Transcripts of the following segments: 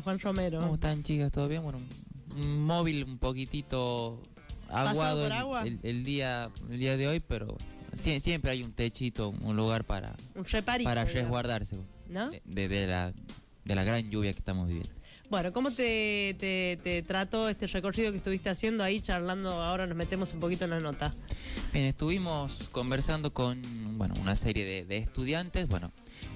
Juan Romero. ¿Cómo están, chicas? ¿Todo bien? Bueno, un móvil un poquitito aguado el día de hoy, pero siempre hay un techito, un lugar para, resguardarse, ¿no? de la gran lluvia que estamos viviendo. Bueno, ¿cómo te trató este recorrido que estuviste haciendo ahí, charlando? Ahora nos metemos un poquito en la nota. Bien, estuvimos conversando con una serie de estudiantes,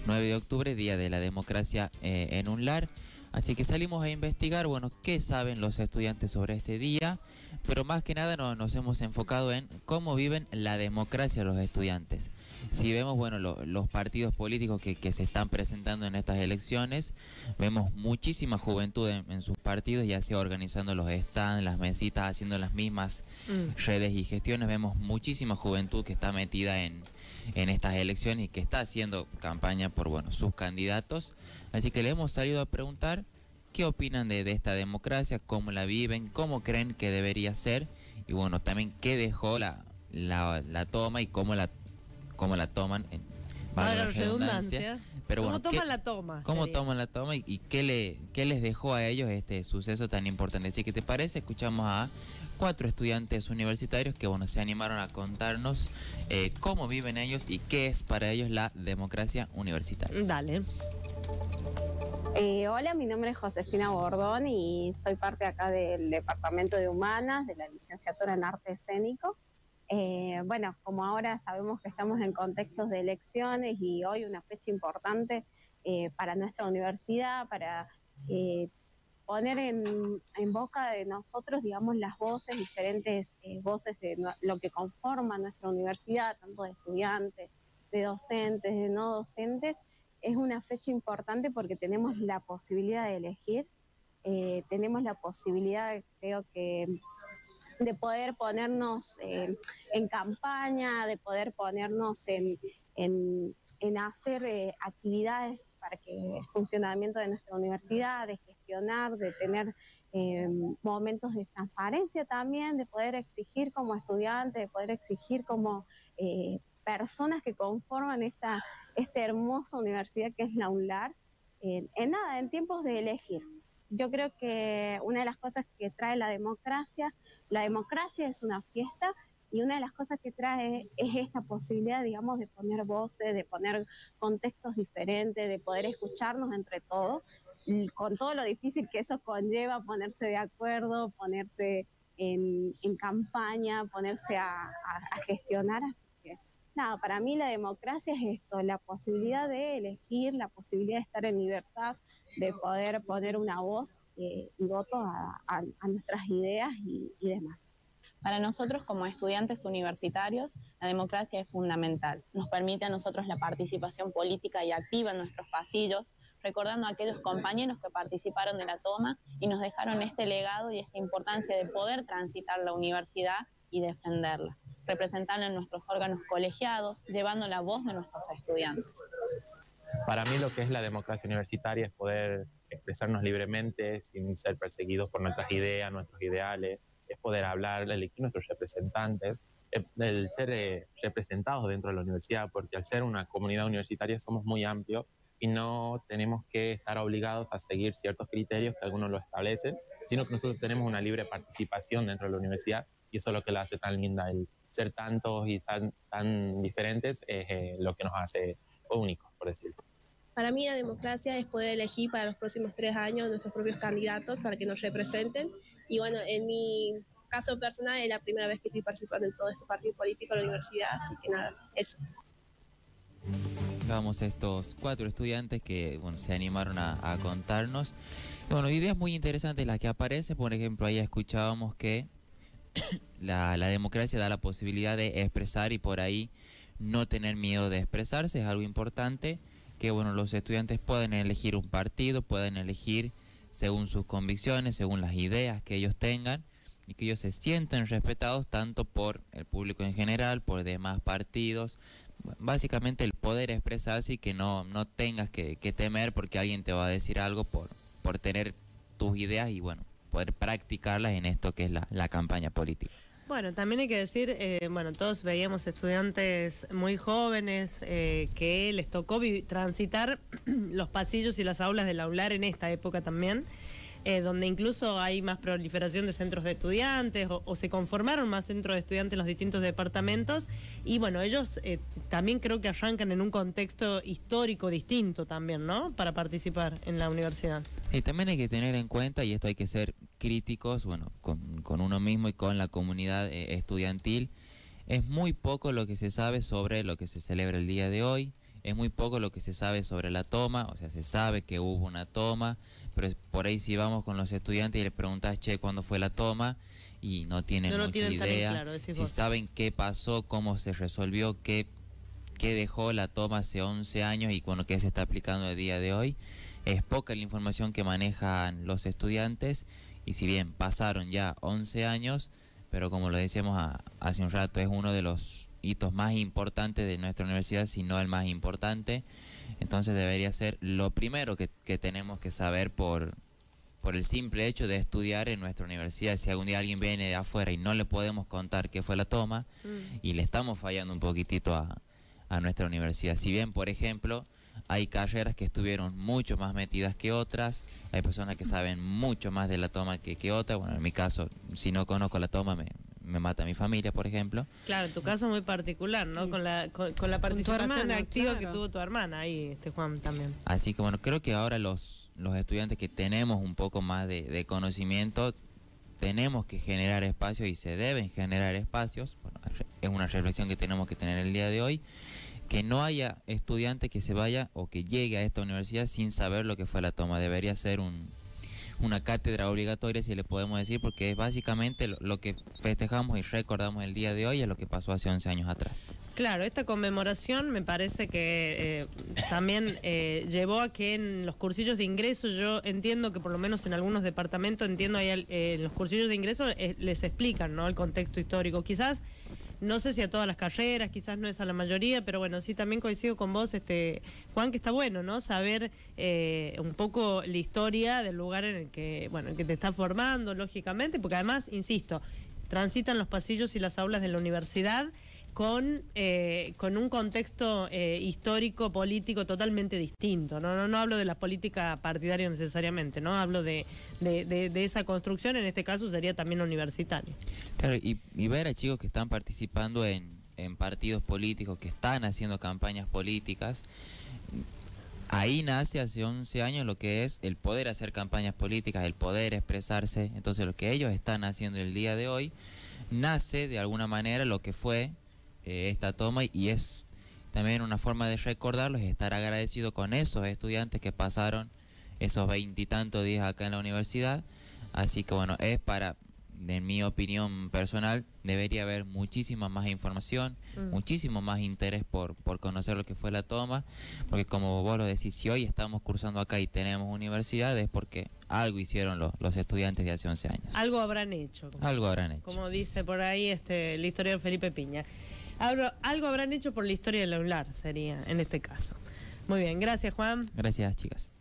9 de octubre, Día de la Democracia en un Lar. Así que salimos a investigar, qué saben los estudiantes sobre este día, pero más que nada nos hemos enfocado en cómo viven la democracia los estudiantes. Si vemos, los partidos políticos que se están presentando en estas elecciones, vemos muchísima juventud en sus partidos, ya sea organizando los stands, las mesitas, haciendo las mismas redes y gestiones. Vemos muchísima juventud que está metida en estas elecciones y que está haciendo campaña por sus candidatos. Así que le hemos salido a preguntar qué opinan de esta democracia, cómo la viven, cómo creen que debería ser y también qué dejó la toma y cómo la toman en redundancia. Pero ¿Cómo toman la toma y qué les dejó a ellos este suceso tan importante? Así que, ¿te parece? Escuchamos a 4 estudiantes universitarios que se animaron a contarnos cómo viven ellos y qué es para ellos la democracia universitaria. Dale. Hola, mi nombre es Josefina Bordón y soy parte acá del Departamento de Humanas, de la Licenciatura en Arte Escénico. Como ahora sabemos que estamos en contextos de elecciones y hoy una fecha importante para nuestra universidad, para poner en boca de nosotros, las voces, diferentes voces de lo que conforma nuestra universidad, tanto de estudiantes, de docentes, de no docentes. Es una fecha importante porque tenemos la posibilidad de elegir, tenemos la posibilidad, creo que, de poder ponernos en campaña, de poder ponernos en hacer actividades para que el funcionamiento de nuestra universidad, de gestionar, de tener momentos de transparencia también, de poder exigir como estudiantes, de poder exigir como personas que conforman esta hermosa universidad que es la UNLAR, en tiempos de elegir. Yo creo que una de las cosas que trae la democracia es una fiesta y una de las cosas que trae es esta posibilidad, de poner voces, de poner contextos diferentes, de poder escucharnos entre todos, con todo lo difícil que eso conlleva, ponerse de acuerdo, ponerse en campaña, ponerse a gestionar. Así que, nada, para mí la democracia es esto, la posibilidad de elegir, la posibilidad de estar en libertad, de poder poner una voz y voto a nuestras ideas y demás. Para nosotros como estudiantes universitarios, la democracia es fundamental. Nos permite a nosotros la participación política y activa en nuestros pasillos, recordando a aquellos compañeros que participaron de la toma y nos dejaron este legado y esta importancia de poder transitar la universidad y defenderla, representando en nuestros órganos colegiados, llevando la voz de nuestros estudiantes. Para mí lo que es la democracia universitaria es poder expresarnos libremente sin ser perseguidos por nuestras ideas, nuestros ideales, es poder hablar, elegir nuestros representantes, el ser representados dentro de la universidad, porque al ser una comunidad universitaria somos muy amplios y no tenemos que estar obligados a seguir ciertos criterios que algunos lo establecen, sino que nosotros tenemos una libre participación dentro de la universidad y eso es lo que la hace tan linda. El ser tantos y tan diferentes es lo que nos hace únicos, por decirlo. Para mí la democracia es poder elegir para los próximos 3 años nuestros propios candidatos para que nos representen. Y en mi caso personal es la primera vez que estoy participando en todo este partido político en la universidad, así que nada, eso. Vamos a estos 4 estudiantes que se animaron a contarnos. Ideas muy interesantes las que aparecen, por ejemplo, ahí escuchábamos que la democracia da la posibilidad de expresar y por ahí no tener miedo de expresarse, es algo importante. Que los estudiantes pueden elegir un partido, pueden elegir según sus convicciones, según las ideas que ellos tengan y que ellos se sientan respetados tanto por el público en general, por demás partidos. Básicamente el poder expresarse y que no tengas que temer porque alguien te va a decir algo por tener tus ideas y poder practicarlas en esto que es la campaña política. Bueno, también hay que decir, bueno, todos veíamos estudiantes muy jóvenes que les tocó transitar los pasillos y las aulas del aular en esta época también, donde incluso hay más proliferación de centros de estudiantes o se conformaron más centros de estudiantes en los distintos departamentos y bueno, ellos también creo que arrancan en un contexto histórico distinto también, ¿no? Para participar en la universidad. Sí, también hay que tener en cuenta, y esto hay que ser críticos, bueno, con uno mismo y con la comunidad estudiantil, es muy poco lo que se sabe sobre lo que se celebra el día de hoy. Es muy poco lo que se sabe sobre la toma, o sea, se sabe que hubo una toma, pero por ahí si vamos con los estudiantes y les preguntás, che, ¿cuándo fue la toma? Y no tienen mucha idea. Claro, si vos saben qué pasó, cómo se resolvió, qué dejó la toma hace 11 años y bueno, qué se está aplicando el día de hoy. Es poca la información que manejan los estudiantes y si bien pasaron ya 11 años, pero como lo decíamos hace un rato, es uno de los hitos más importantes de nuestra universidad, si no el más importante, entonces debería ser lo primero que tenemos que saber por el simple hecho de estudiar en nuestra universidad. Si algún día alguien viene de afuera y no le podemos contar qué fue la toma, y le estamos fallando un poquitito a nuestra universidad. Si bien, por ejemplo, hay carreras que estuvieron mucho más metidas que otras, hay personas que saben mucho más de la toma que otras, bueno, en mi caso, si no conozco la toma, me mata a mi familia, por ejemplo. Claro, en tu caso es muy particular, ¿no? Sí. Con la participación activa, claro, que tuvo tu hermana ahí, Juan, también. Así que bueno, creo que ahora los estudiantes que tenemos un poco más de conocimiento, tenemos que generar espacios y se deben generar espacios, bueno, es una reflexión que tenemos que tener el día de hoy, que no haya estudiante que se vaya o que llegue a esta universidad sin saber lo que fue la toma. Debería ser una cátedra obligatoria, si le podemos decir, porque es básicamente lo que festejamos y recordamos el día de hoy, es lo que pasó hace 11 años atrás. Claro, esta conmemoración me parece que también llevó a que en los cursillos de ingreso, yo entiendo que por lo menos en algunos departamentos, en los cursillos de ingreso les explican, ¿no?, el contexto histórico. Quizás, no sé si a todas las carreras, quizás no es a la mayoría, pero bueno, sí también coincido con vos, Juan, que está bueno, ¿no?, saber un poco la historia del lugar en el que, bueno, el que te está formando, lógicamente, porque además, insisto, transitan los pasillos y las aulas de la universidad con un contexto histórico, político totalmente distinto. No hablo de la política partidaria necesariamente, ¿no? Hablo de esa construcción, en este caso sería también universitaria. Claro, y ver a chicos que están participando en partidos políticos, que están haciendo campañas políticas. Ahí nace hace 11 años lo que es el poder hacer campañas políticas, el poder expresarse. Entonces lo que ellos están haciendo el día de hoy nace de alguna manera lo que fue esta toma, y es también una forma de recordarlos y estar agradecido con esos estudiantes que pasaron esos 20 y tantos días acá en la universidad. Así que bueno, es para, en mi opinión personal, debería haber muchísima más información, muchísimo más interés por conocer lo que fue la toma, porque como vos lo decís, si hoy estamos cursando acá y tenemos universidades, porque algo hicieron los estudiantes de hace 11 años. Algo habrán hecho. Algo habrán hecho. Como dice por ahí el historiador Felipe Piña. Algo habrán hecho por la historia del aular, sería en este caso. Muy bien, gracias, Juan. Gracias, chicas.